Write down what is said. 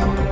Chao.